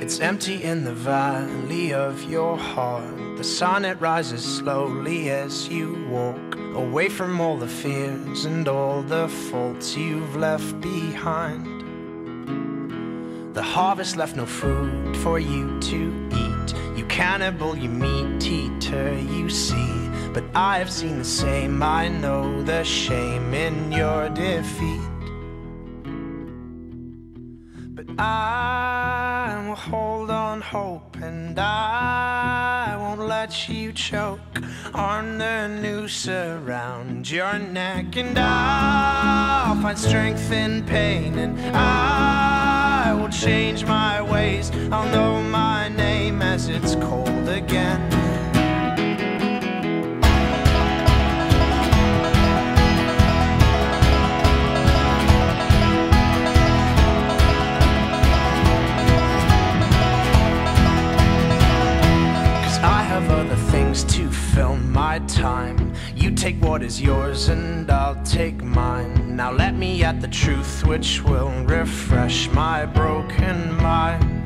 It's empty in the valley of your heart. The sun, it rises slowly as you walk away from all the fears and all the faults you've left behind. The harvest left no food for you to eat. You cannibal, you meat eater, you see. But I've seen the same, I know the shame in your defeat. But I will hold on hope, and I won't let you choke on the noose around your neck. And I'll find strength in pain, and I will change my ways. I'll know my name as it's cold again. To fill my time, you take what is yours and I'll take mine. Now let me at the truth which will refresh my broken mind.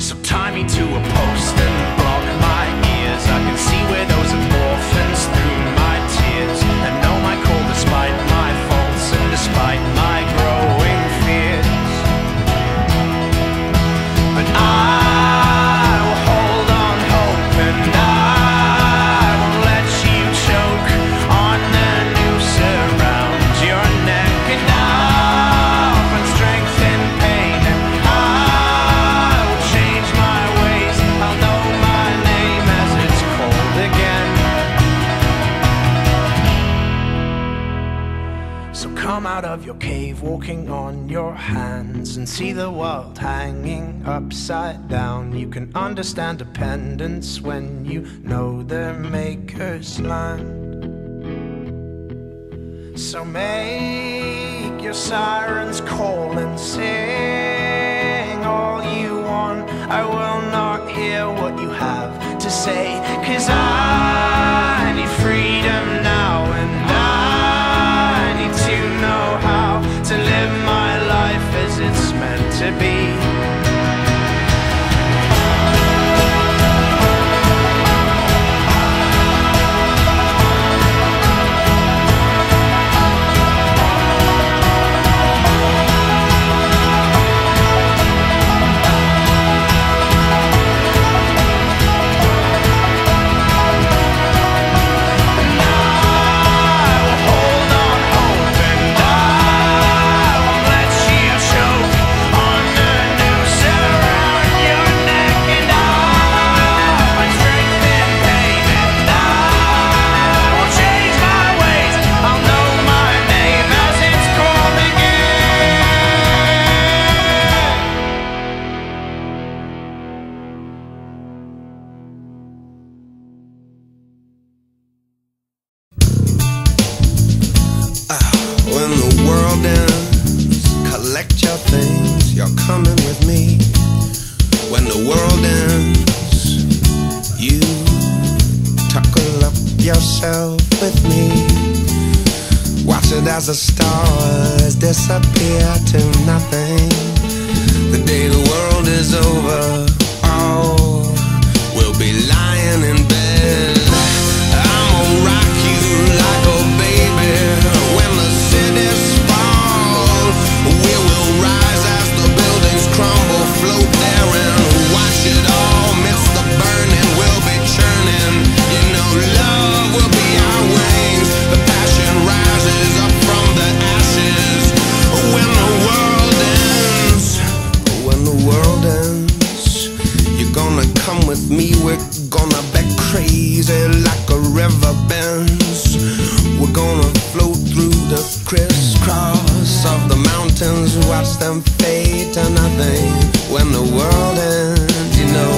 So tie me to a post and block my ears. I can see where those endorphins through my tears, and know my call despite my faults and despite my growing fears. But come out of your cave walking on your hands and see the world hanging upside down. You can understand dependence when you know the maker's land. So make your sirens call and sing all you want. I will not hear what you have to say, 'cause I need freedom now, and to live my life as it's meant to be. As the stars disappear to nothing, the day the world is over, oh, we'll be lying in bed. I'm gonna rock you like a baby. When the cities fall, we will rise as the buildings crumble. Float there and watch it all. Miss the burning, we'll be churning. You know love will be our wings. The passion rises up from the ashes. When the world ends, when the world ends, you're gonna come with me. We're gonna be crazy like a river bends. We're gonna float through the crisscross of the mountains, watch them fade to nothing. When the world ends, you know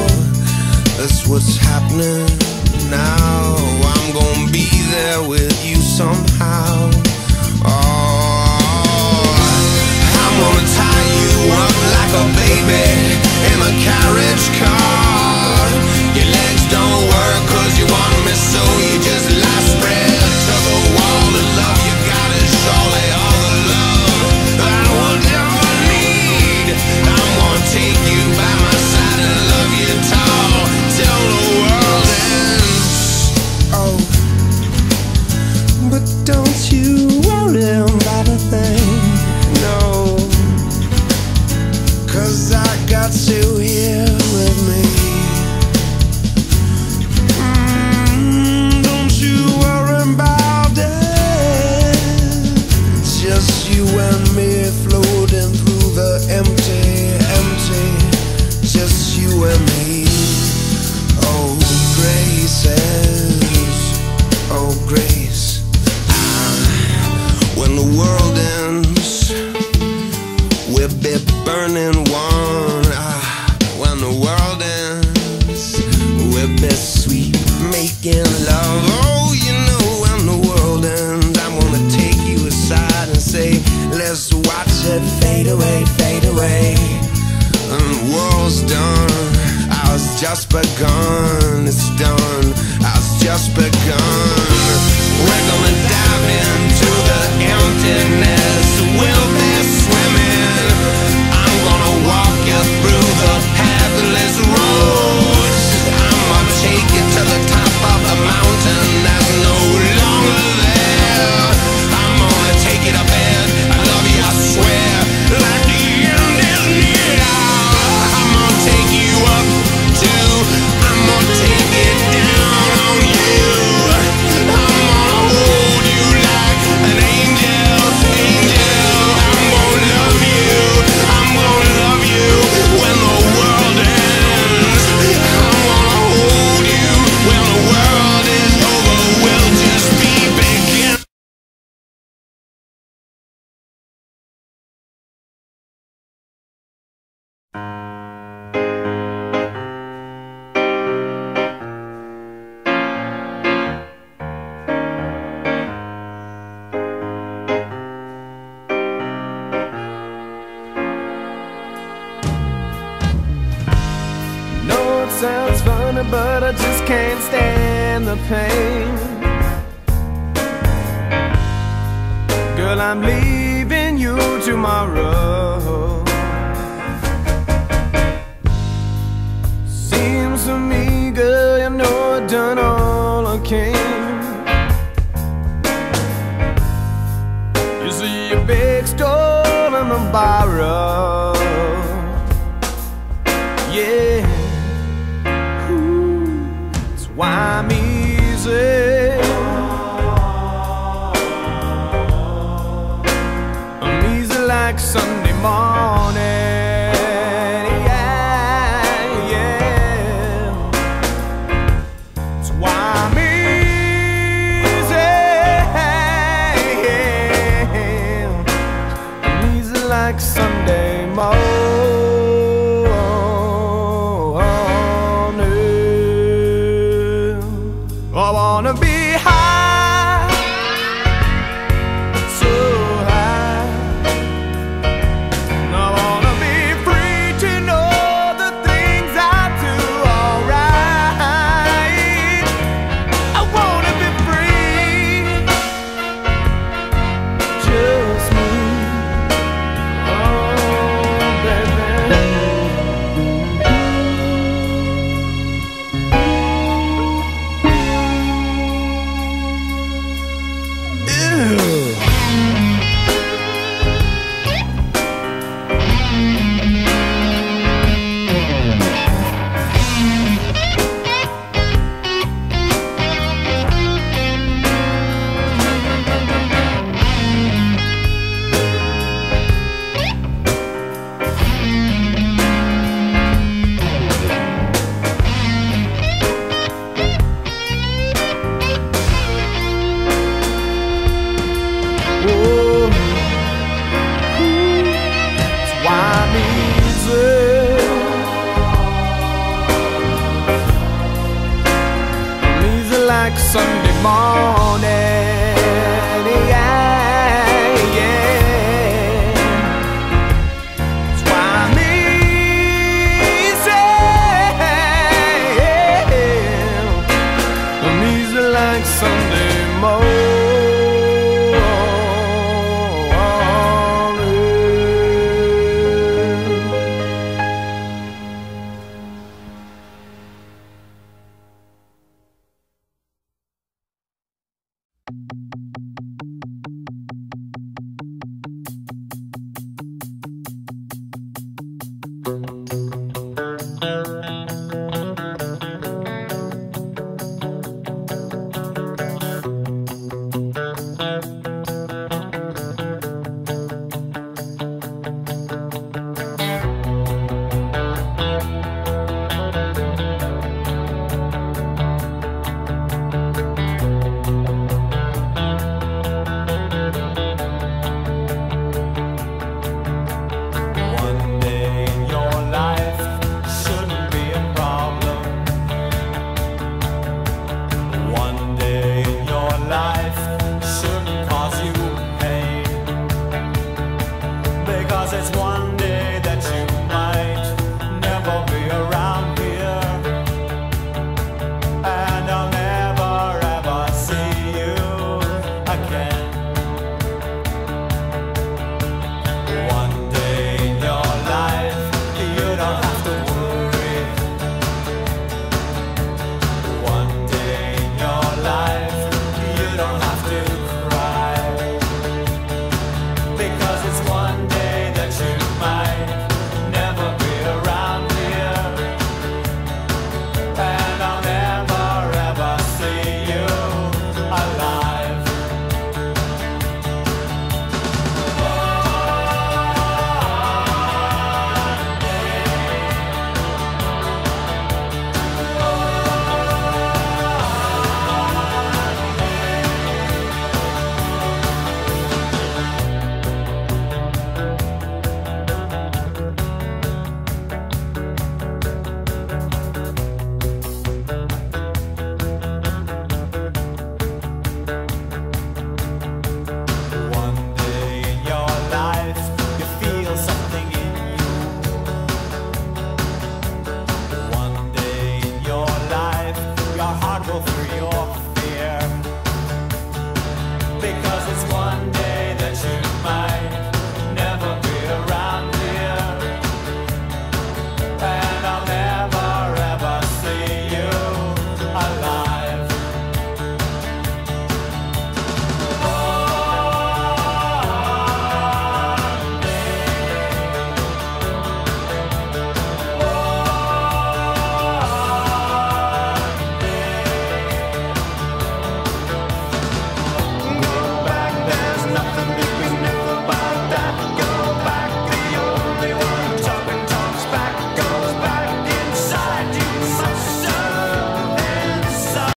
that's what's happening now. I'm gonna be there with you somehow. I'm gonna tie you up like a baby in a carriage car. 'cause I got you here with me. Don't you worry about it, it's just you and me floating through the empty, just you and me. Oh, graces, oh, grace. When the world ends, we'll be burning one. When the world ends, we'll be sweet making love. Oh, you know, when the world ends, I'm gonna take you aside and say, let's watch it fade away, fade away. And the world's done, I was just begun. It's done, I was just begun. We're gonna dive into the emptiness. We'll be swimming. I'm gonna walk you through the pathless roads. I'm gonna take you to the top of the mountain that's no longer there. I'm gonna take you to bed. I love you, I swear. Like the end is near. I'm gonna take you up to, I'm gonna take it down on you. I'm gonna hold you like an angel, angel. I'm gonna love you, I'm gonna love you when the world ends. I'm gonna hold you when the world is over. We'll just be beginning. Sounds funny, but I just can't stand the pain. Girl, I'm leaving you tomorrow. Seems to me, girl, you know I've done all I can. You see a big stone in the barrel. Yeah. Why I'm easy, I'm easy like Sunday morning. Yeah, yeah. It's why I'm easy, yeah. I'm easy like Sunday morning. Sunday morning.